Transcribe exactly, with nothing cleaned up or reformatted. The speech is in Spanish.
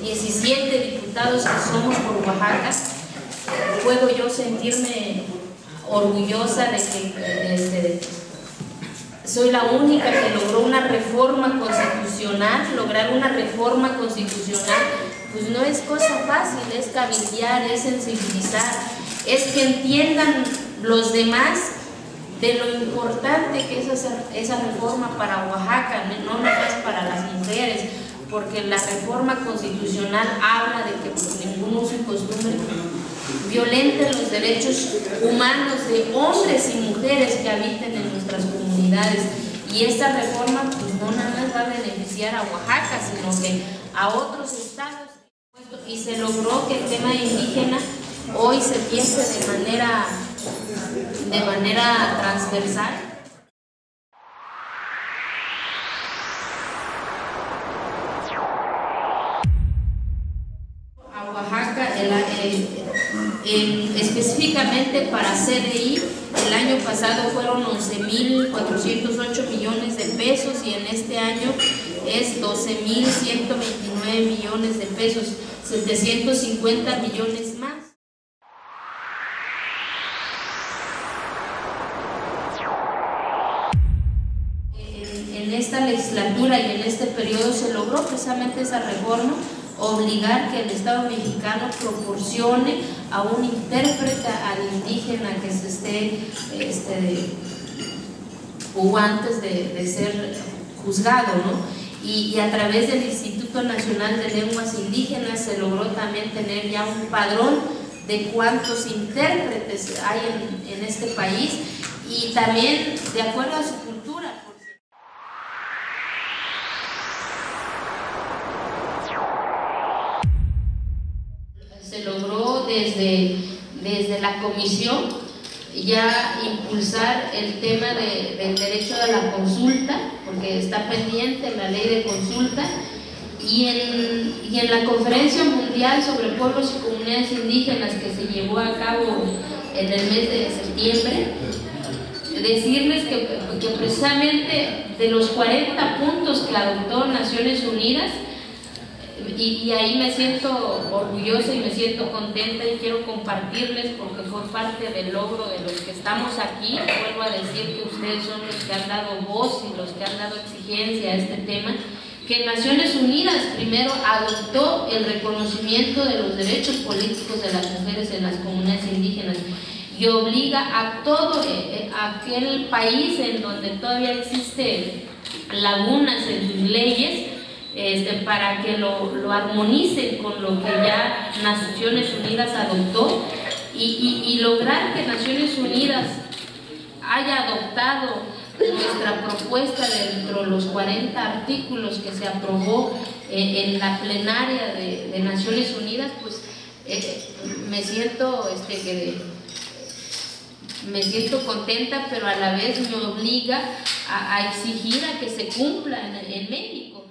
diecisiete diputados que somos por Oaxaca, puedo yo sentirme orgullosa de que este, soy la única que logró una reforma constitucional. Lograr una reforma constitucional pues no es cosa fácil, es cabildear, es sensibilizar, es que entiendan los demás de lo importante que es esa, esa reforma para Oaxaca, no nomás para las mujeres, porque la reforma constitucional habla de que por ningún uso y costumbre violenten los derechos humanos de hombres y mujeres que habiten en nuestras comunidades, y esta reforma pues no nada más va a beneficiar a Oaxaca, sino que a otros estados, y se logró que el tema indígena hoy se piense de manera de manera transversal. A Oaxaca, el, el, el, específicamente para C D I, el año pasado fueron once mil cuatrocientos ocho millones de pesos y en este año es doce mil ciento veintinueve millones de pesos, setecientos cincuenta millones más. En esta legislatura y en este periodo se logró precisamente esa reforma, obligar que el Estado mexicano proporcione a un intérprete al indígena que se esté este, o antes de, de ser juzgado, ¿no? y, y a través del Instituto Nacional de Lenguas Indígenas se logró también tener ya un padrón de cuántos intérpretes hay en, en este país, y también de acuerdo a su cultura. Se logró desde, desde la comisión ya impulsar el tema de, del derecho de la consulta, porque está pendiente la ley de consulta, y en, y en la Conferencia Mundial sobre Pueblos y Comunidades Indígenas que se llevó a cabo en el mes de septiembre, decirles que, que precisamente de los cuarenta puntos que adoptó Naciones Unidas, Y, y ahí me siento orgullosa y me siento contenta, y quiero compartirles porque fue parte del logro de los que estamos aquí. Vuelvo a decir que ustedes son los que han dado voz y los que han dado exigencia a este tema, que Naciones Unidas primero adoptó el reconocimiento de los derechos políticos de las mujeres en las comunidades indígenas y obliga a todo a aquel país en donde todavía existen lagunas en sus leyes, Este, para que lo, lo armonicen con lo que ya Naciones Unidas adoptó, y, y, y lograr que Naciones Unidas haya adoptado nuestra propuesta dentro de los cuarenta artículos que se aprobó eh, en la plenaria de, de Naciones Unidas, pues eh, me siento este, que me siento contenta, pero a la vez me obliga a, a exigir a que se cumpla en, en México.